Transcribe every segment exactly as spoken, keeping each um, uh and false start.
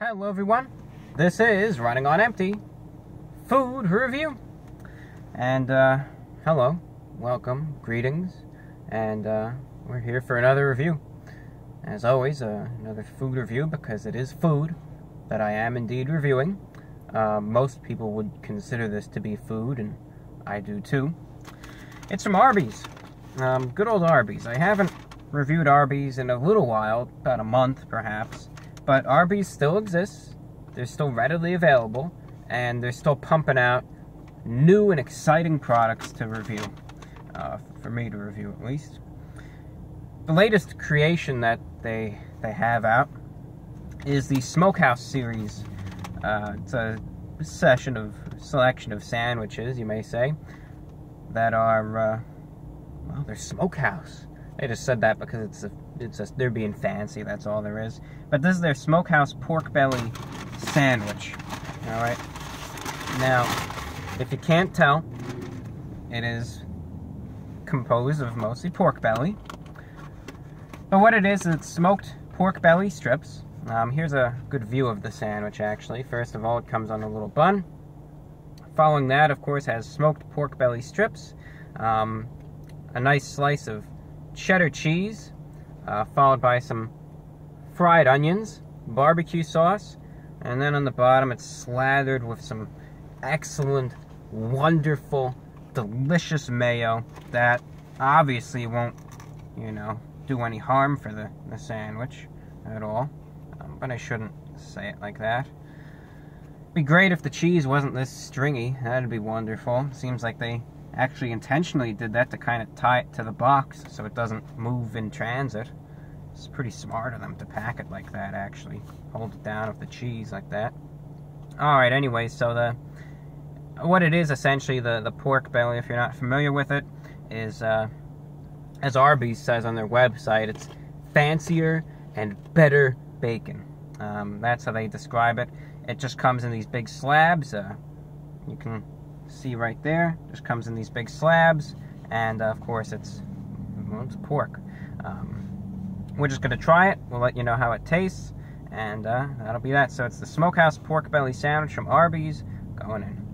Hello everyone, this is Running On Empty Food Review, and uh, hello, welcome, greetings, and uh, we're here for another review. As always, uh, another food review, because it is food that I am indeed reviewing. Uh, most people would consider this to be food, and I do too. It's from Arby's, um, good old Arby's. I haven't reviewed Arby's in a little while, about a month perhaps. But Arby's still exists, they're still readily available, and they're still pumping out new and exciting products to review, uh, for me to review at least. The latest creation that they they have out is the Smokehouse series. Uh, it's a session of selection of sandwiches, you may say, that are, uh, well, they're Smokehouse. They just said that because it's a, it's a, they're being fancy, that's all there is. But this is their Smokehouse Pork Belly Sandwich. Alright. Now, if you can't tell, it is composed of mostly pork belly. But what it is, is it's smoked pork belly strips. Um, here's a good view of the sandwich, actually. First of all, it comes on a little bun. Following that, of course, has smoked pork belly strips. Um, a nice slice of cheddar cheese, uh, followed by some fried onions, barbecue sauce, and then on the bottom it's slathered with some excellent, wonderful, delicious mayo that obviously won't, you know, do any harm for the, the sandwich at all. Um, but I shouldn't say it like that. It'd be great if the cheese wasn't this stringy. That'd be wonderful. Seems like they actually intentionally did that to kind of tie it to the box so it doesn't move in transit. It's pretty smart of them to pack it like that, actually. Hold it down with the cheese like that. Alright, anyway, so the what it is, essentially, the, the pork belly, if you're not familiar with it, is, uh, as Arby's says on their website, it's fancier and better bacon. Um, that's how they describe it. It just comes in these big slabs. Uh, you can see right there, just comes in these big slabs, and uh, of course it's, well, it's pork. Um, we're just going to try it, we'll let you know how it tastes, and uh, that'll be that. So it's the Smokehouse Pork Belly Sandwich from Arby's, going in.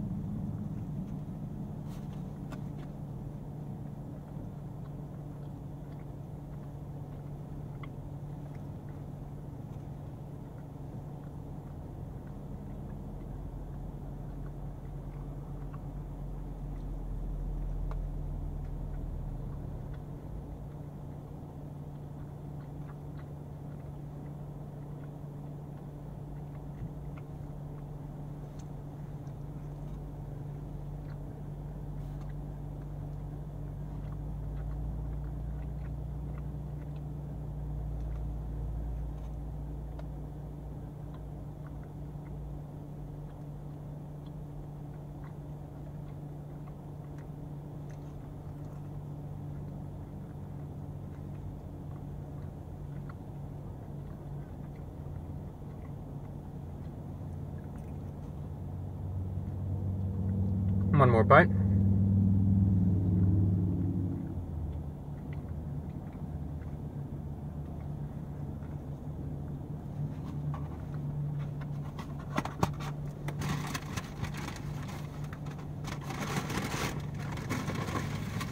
One more bite.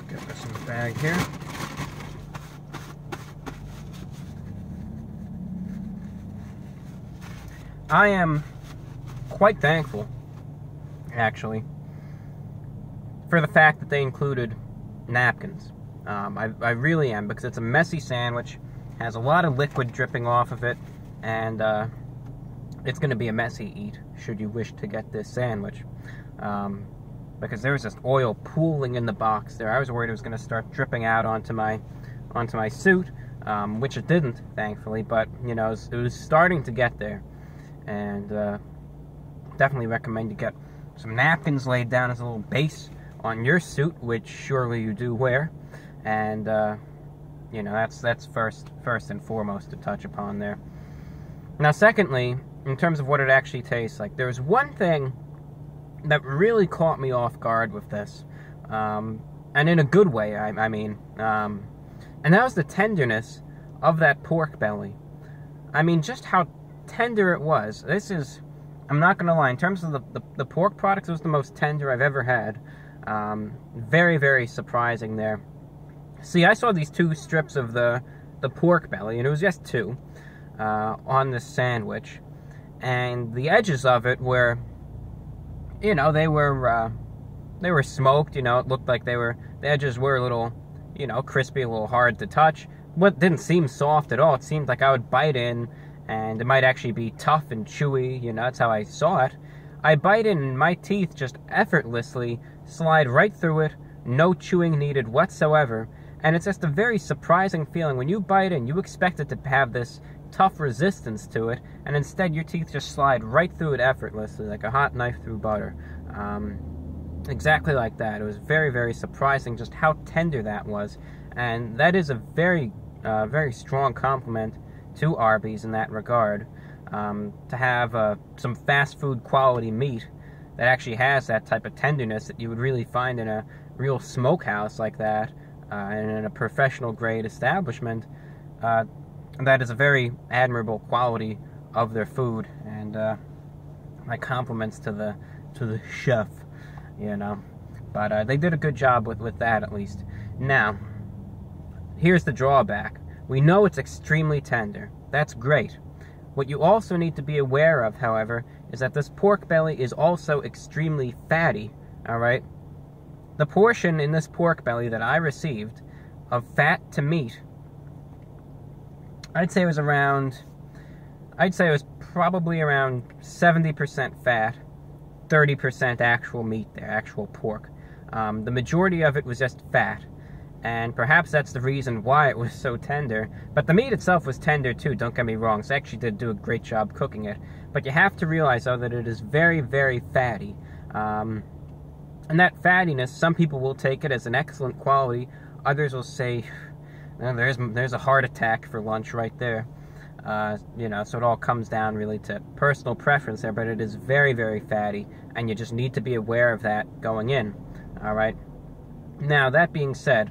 Get this in the bag here. I am quite thankful, actually, for the fact that they included napkins. Um, I, I really am, because it's a messy sandwich, has a lot of liquid dripping off of it, and uh, it's going to be a messy eat, should you wish to get this sandwich. Um, because there was just oil pooling in the box there. I was worried it was going to start dripping out onto my onto my suit, um, which it didn't, thankfully, but, you know, it was, it was starting to get there. And uh, definitely recommend you get some napkins laid down as a little base on your suit, which surely you do wear, and uh, you know, that's that's first first and foremost to touch upon there. Now, secondly, in terms of what it actually tastes like, there's one thing that really caught me off guard with this, um, and in a good way, I, I mean, um, and that was the tenderness of that pork belly. I mean, just how tender it was. This is, I'm not going to lie, in terms of the, the, the pork products, it was the most tender I've ever had. Um, very, very surprising there. See, I saw these two strips of the, the pork belly, and it was just two, uh, on this sandwich. And the edges of it were, you know, they were, uh, they were smoked, you know, it looked like they were, the edges were a little, you know, crispy, a little hard to touch. But it didn't seem soft at all. It seemed like I would bite in, and it might actually be tough and chewy, you know, that's how I saw it. I bite in, and my teeth just effortlessly slide right through it, no chewing needed whatsoever, and it's just a very surprising feeling. When you bite in, you expect it to have this tough resistance to it, and instead your teeth just slide right through it effortlessly, like a hot knife through butter. Um, exactly like that. It was very, very surprising just how tender that was, and that is a very, uh, very strong compliment to Arby's in that regard, um, to have uh, some fast food quality meat that actually has that type of tenderness that you would really find in a real smokehouse like that, uh, and in a professional grade establishment. Uh, that is a very admirable quality of their food, and uh, my compliments to the to the chef, you know. But uh, they did a good job with, with that, at least. Now, here's the drawback. We know it's extremely tender. That's great. What you also need to be aware of, however, is that this pork belly is also extremely fatty, all right? The portion in this pork belly that I received of fat to meat, I'd say it was around, I'd say it was probably around seventy percent fat, thirty percent actual meat there, actual pork. Um, the majority of it was just fat. And perhaps that's the reason why it was so tender. But the meat itself was tender too, don't get me wrong. So I actually did do a great job cooking it. But you have to realize, though, that it is very, very fatty. Um, and that fattiness, some people will take it as an excellent quality. Others will say, oh, there's, there's a heart attack for lunch right there. Uh, you know, so it all comes down really to personal preference there. But it is very, very fatty. And you just need to be aware of that going in. All right. Now, that being said,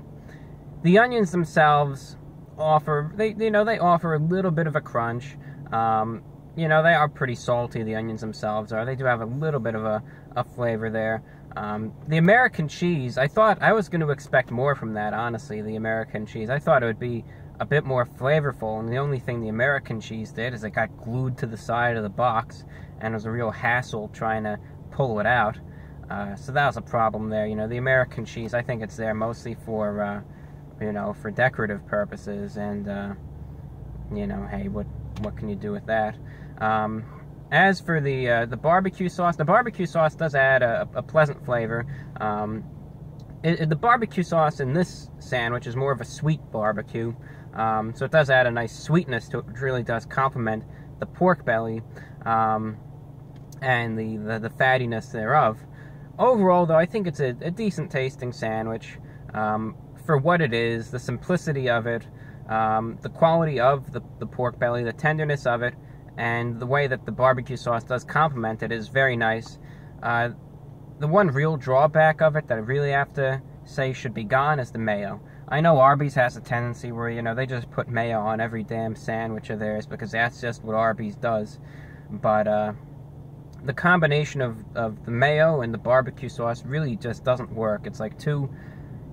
the onions themselves offer, they, you know, they offer a little bit of a crunch. Um, you know, they are pretty salty, the onions themselves are. They do have a little bit of a, a flavor there. Um, the American cheese, I thought, I was going to expect more from that, honestly, the American cheese. I thought it would be a bit more flavorful, and the only thing the American cheese did is it got glued to the side of the box, and it was a real hassle trying to pull it out. Uh, so that was a problem there. You know, the American cheese, I think it's there mostly for, uh, you know, for decorative purposes, and, uh, you know, hey, what what can you do with that? Um, as for the uh, the barbecue sauce, the barbecue sauce does add a, a pleasant flavor. Um, it, it, the barbecue sauce in this sandwich is more of a sweet barbecue, um, so it does add a nice sweetness to it, which really does complement the pork belly um, and the, the, the fattiness thereof. Overall, though, I think it's a, a decent-tasting sandwich. Um, For what it is, the simplicity of it, um, the quality of the, the pork belly, the tenderness of it, and the way that the barbecue sauce does complement it is very nice. Uh, the one real drawback of it that I really have to say should be gone is the mayo. I know Arby's has a tendency where, you know, they just put mayo on every damn sandwich of theirs because that's just what Arby's does. But uh, the combination of, of the mayo and the barbecue sauce really just doesn't work. It's like two...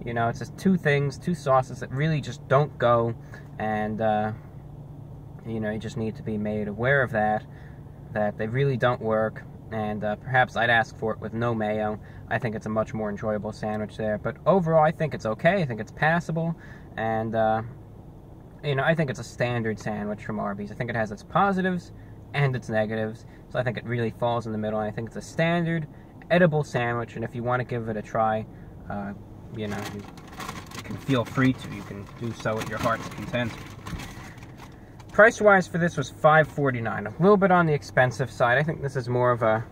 You know, it's just two things, two sauces that really just don't go, and, uh, you know, you just need to be made aware of that, that they really don't work, and uh, perhaps I'd ask for it with no mayo. I think it's a much more enjoyable sandwich there, but overall I think it's okay, I think it's passable, and, uh, you know, I think it's a standard sandwich from Arby's. I think it has its positives and its negatives, so I think it really falls in the middle, and I think it's a standard, edible sandwich, and if you want to give it a try, uh, you know, you, you can feel free to. You can do so at your heart's content. Price-wise for this was five forty-nine. A little bit on the expensive side. I think this is more of a,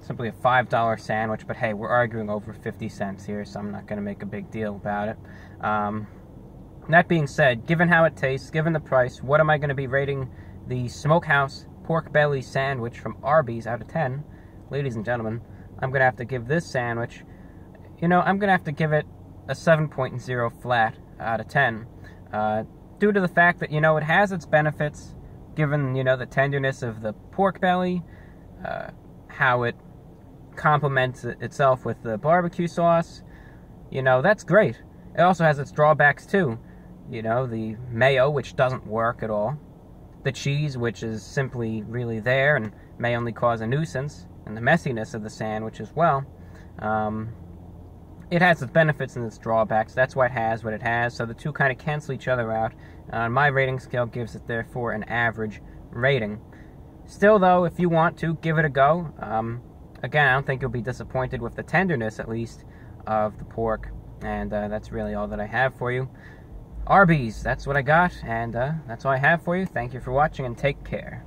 simply a five dollar sandwich, but hey, we're arguing over fifty cents here, so I'm not going to make a big deal about it. Um, that being said, given how it tastes, given the price, what am I going to be rating the Smokehouse Pork Belly Sandwich from Arby's out of ten? Ladies and gentlemen, I'm going to have to give this sandwich, you know, I'm going to have to give it a seven point oh flat out of ten, uh, due to the fact that, you know, it has its benefits, given, you know, the tenderness of the pork belly, uh, how it complements itself with the barbecue sauce, you know, that's great. It also has its drawbacks too. You know, the mayo, which doesn't work at all. The cheese, which is simply really there and may only cause a nuisance. And the messiness of the sandwich as well. Um, it has its benefits and its drawbacks. That's why it has what it has. So the two kind of cancel each other out. Uh, my rating scale gives it, therefore, an average rating. Still, though, if you want to, give it a go. Um, again, I don't think you'll be disappointed with the tenderness, at least, of the pork. And uh, that's really all that I have for you. Arby's, that's what I got, and uh, that's all I have for you. Thank you for watching, and take care.